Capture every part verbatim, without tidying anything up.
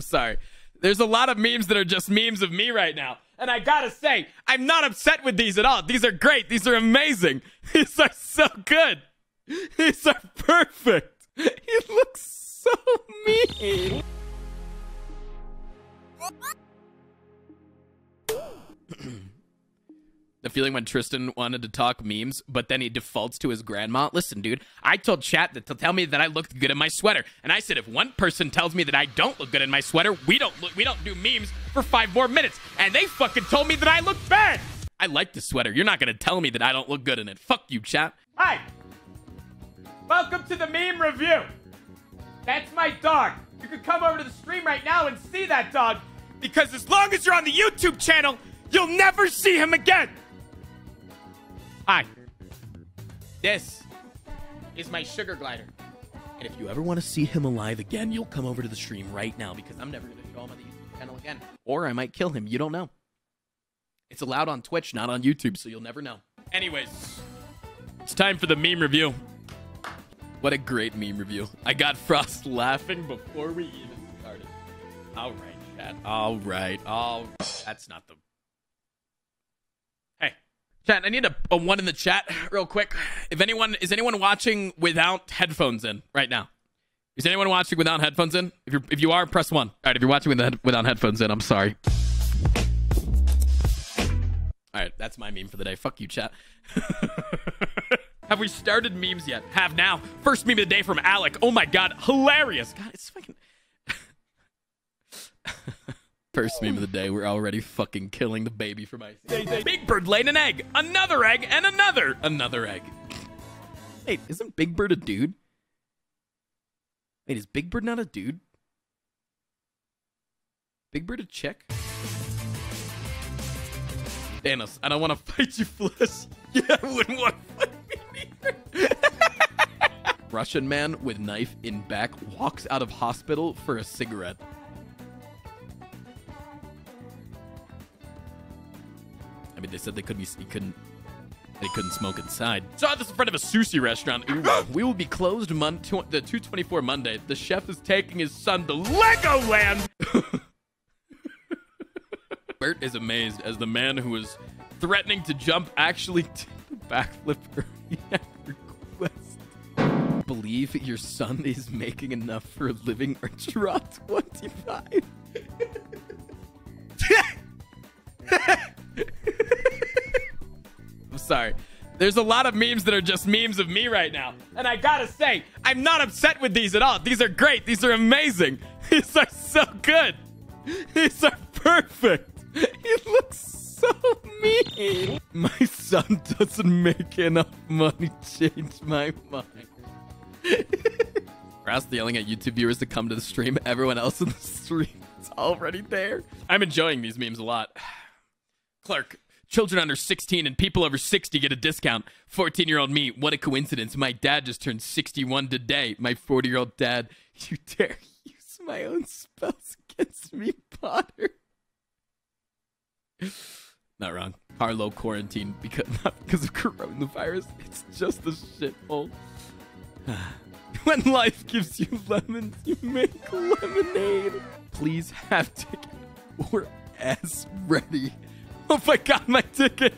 I'm sorry. There's a lot of memes that are just memes of me right now. And I gotta say, I'm not upset with these at all. These are great. These are amazing. These are so good. These are perfect. He looks so mean. The feeling when Tristan wanted to talk memes, but then he defaults to his grandma. Listen, dude, I told chat that to tell me that I looked good in my sweater. And I said, if one person tells me that I don't look good in my sweater, we don't look, we don't do memes for five more minutes. And they fucking told me that I look bad. I like the sweater. You're not going to tell me that I don't look good in it. Fuck you, chat. Hi. Welcome to the meme review. That's my dog. You can come over to the stream right now and see that dog, because as long as you're on the YouTube channel, you'll never see him again. Hi. This is my sugar glider. And if you ever want to see him alive again, you'll come over to the stream right now, because I'm never going to show him on the YouTube channel again. Or I might kill him. You don't know. It's allowed on Twitch, not on YouTube, so you'll never know. Anyways, it's time for the meme review. What a great meme review. I got Frost laughing before we even started. All right, chat. All right. All right. That's not the... Chat, I need a, a one in the chat real quick. If anyone, is anyone watching without headphones in right now? Is anyone watching without headphones in? If you're, if you are, press one. All right, if you're watching with without headphones in, I'm sorry. All right, that's my meme for the day. Fuck you, chat. Have we started memes yet? Have now. First meme of the day from Alec. Oh my God, hilarious. God, it's fucking... First meme of the day, we're already fucking killing the baby for my sake. Big Bird laid an egg, another egg, and another, another egg. Wait, isn't Big Bird a dude? Wait, is Big Bird not a dude? Big Bird a chick? Thanos, I don't want to fight you, Flesh. Yeah, I wouldn't want to fight me either. Russian man with knife in back walks out of hospital for a cigarette. I mean, they said they couldn't, be, couldn't, they couldn't smoke inside. Saw this in front of a sushi restaurant. We will be closed mon tw the two twenty-four Monday. The chef is taking his son to Legoland. Bert is amazed as the man who was threatening to jump actually did the backflip at request. Believe your son is making enough for a living or draw twenty-five. I'm sorry. There's a lot of memes that are just memes of me right now. And I gotta say, I'm not upset with these at all. These are great. These are amazing. These are so good. These are perfect. He looks so mean. My son doesn't make enough money. Change my mind. Rouse yelling at YouTube viewers to come to the stream. Everyone else in the stream is already there. I'm enjoying these memes a lot. Clerk, children under sixteen and people over sixty get a discount. fourteen-year-old me, what a coincidence. My dad just turned sixty-one today. My forty-year-old dad, you dare use my own spells against me, Potter. Not wrong. Harlow quarantine, because, not because of coronavirus. It's just a shithole. When life gives you lemons, you make lemonade. Please have ticket or ass ready. Oh my God, my ticket.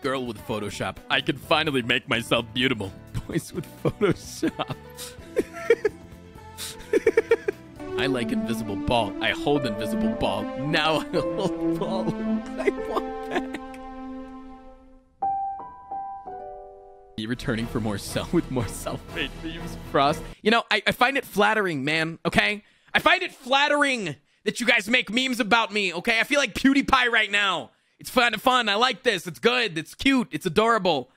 Girl with Photoshop. I can finally make myself beautiful. Boys with Photoshop. I like invisible ball. I hold invisible ball. Now I hold ball. I want back. You returning for more self with more self-made memes, Frost. You know, I, I find it flattering, man. Okay? I find it flattering that you guys make memes about me, okay? I feel like PewDiePie right now. It's fun, fun. I like this. It's good. It's cute. It's adorable.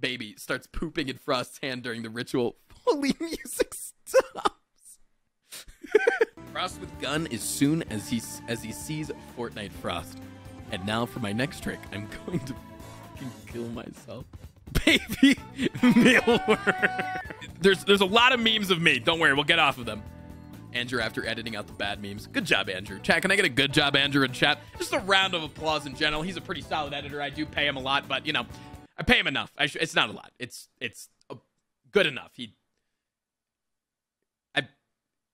Baby starts pooping in Frost's hand during the ritual. Holy music stops. Frost with gun as soon as he, as he sees Fortnite Frost. And now for my next trick, I'm going to fucking kill myself. Baby mealworm. There's, there's a lot of memes of me. Don't worry, we'll get off of them. Andrew, after editing out the bad memes. Good job, Andrew. Chat, can I get a good job, Andrew, in chat? Just a round of applause in general. He's a pretty solid editor. I do pay him a lot, but, you know, I pay him enough. I sh it's not a lot. It's it's uh, good enough. He, I,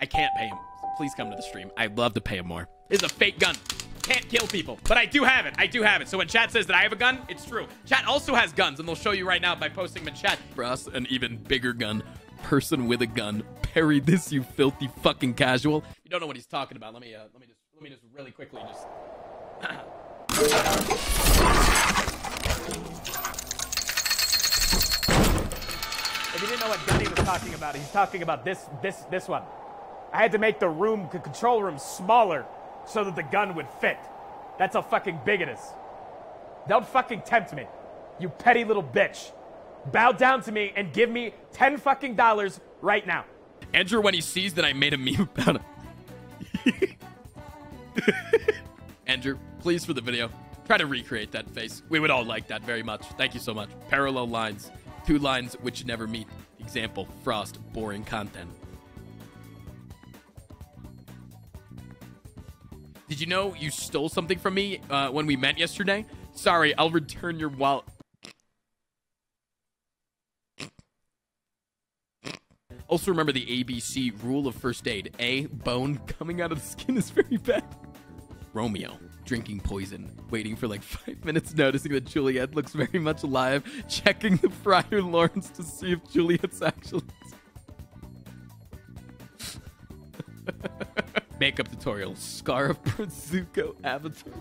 I can't pay him. Please come to the stream. I'd love to pay him more. This is a fake gun. Can't kill people, but I do have it. I do have it. So when chat says that I have a gun, it's true. Chat also has guns, and they'll show you right now by posting them in chat. For us, an even bigger gun. Person with a gun. Parry this, you filthy fucking casual. You don't know what he's talking about. Let me, uh, let me just, let me just really quickly just. If you didn't know what gun he was talking about, he's talking about this, this, this one. I had to make the room, the control room, smaller. So that the gun would fit. That's how fucking big it is. Don't fucking tempt me, you petty little bitch. Bow down to me and give me ten fucking dollars right now. Andrew, when he sees that I made a meme about him. Andrew, please, for the video, try to recreate that face. We would all like that very much. Thank you so much. Parallel lines, two lines which never meet. Example, Frost, boring content. Did you know you stole something from me uh, when we met yesterday? Sorry, I'll return your wallet. Also remember the A B C rule of first aid. A, bone coming out of the skin is very bad. Romeo, drinking poison, waiting for like five minutes, noticing that Juliet looks very much alive, checking the Friar Lawrence to see if Juliet's actually... Makeup tutorial, Scar of Prazuko Avatar.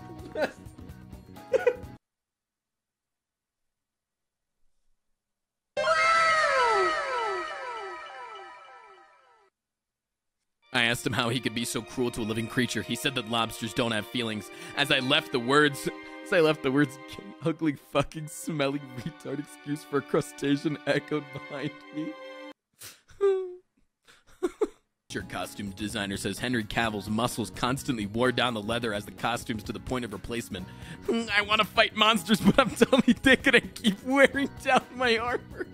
I asked him how he could be so cruel to a living creature. He said that lobsters don't have feelings. As I left the words, as I left the words, ugly fucking smelly retard excuse for a crustacean echoed behind me. Your costume designer says Henry Cavill's muscles constantly wore down the leather as the costumes to the point of replacement. I want to fight monsters, but I'm totally dick and I keep wearing down my armor.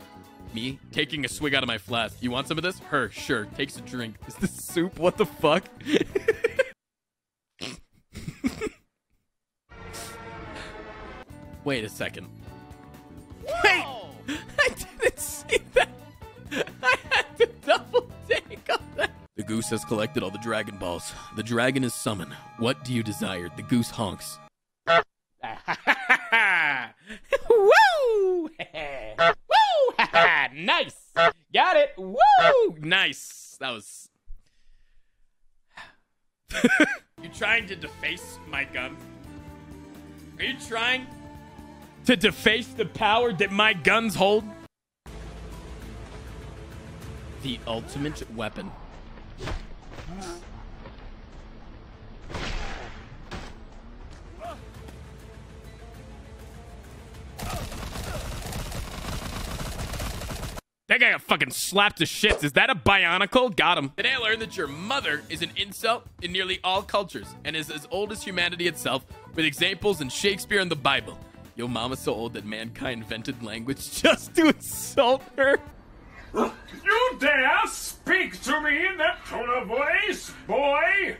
Me taking a swig out of my flask. You want some of this? Her, sure. Takes a drink. Is this soup? What the fuck? Wait a second. Whoa! Wait! I didn't see that. I had to double take on that. The goose has collected all the dragon balls. The dragon is summoned. What do you desire? The goose honks. Woo! Woo! Nice! Got it! Woo! Nice! That was... You trying to deface my gun? Are you trying to deface the power that my guns hold? The ultimate weapon. That guy got fucking slapped to shits. Is that a bionicle? Got him. Today I learned that your mother is an insult in nearly all cultures and is as old as humanity itself, with examples in Shakespeare and the Bible. Yo mama's so old that mankind invented language just to insult her. You dare speak to me in that tone of voice, boy?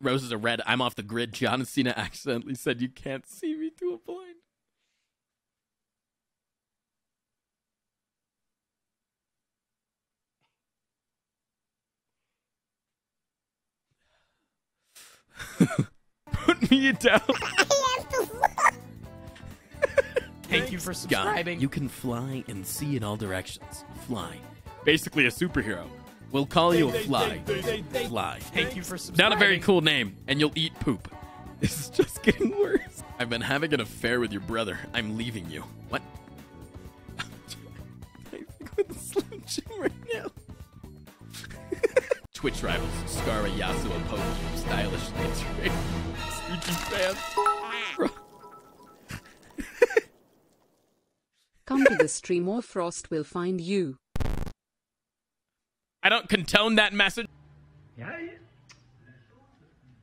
Roses are red. I'm off the grid. John Cena accidentally said, "You can't see me to a blind." Put me down. Thank you for subscribing. God, you can fly and see in all directions. Fly. Basically a superhero. We'll call you a fly. Fly. Thank you for subscribing. Not a very cool name, and you'll eat poop. This is just getting worse. I've been having an affair with your brother. I'm leaving you. What? I'm typing with the Slim Jim right now. Twitch Rivals, Scarra, Yasuo, Pokemon, stylish, answering, sneaky fans. Come to the stream or Frost will find you. I don't condone that message. Yeah.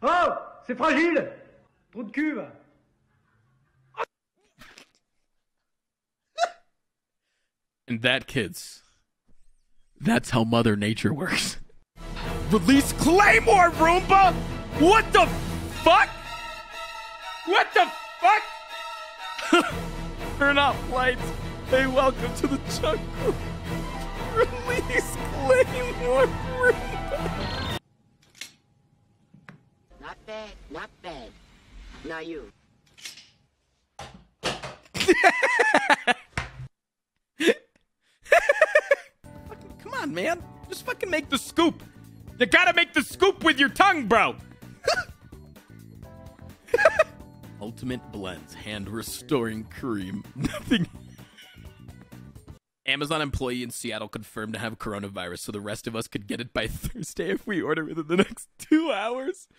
Oh, c'est fragile. Trop de cul. And that, kids, that's how Mother Nature works. Release Claymore, Roomba! What the fuck? What the fuck? Turn off lights. Hey, welcome to the jungle. Release Claymore. Not bad, not bad. Now you. Fucking, come on, man. Just fucking make the scoop. You gotta make the scoop with your tongue, bro. Ultimate Blends, hand restoring cream. Nothing. Amazon employee in Seattle confirmed to have coronavirus, so the rest of us could get it by Thursday if we order within the next two hours.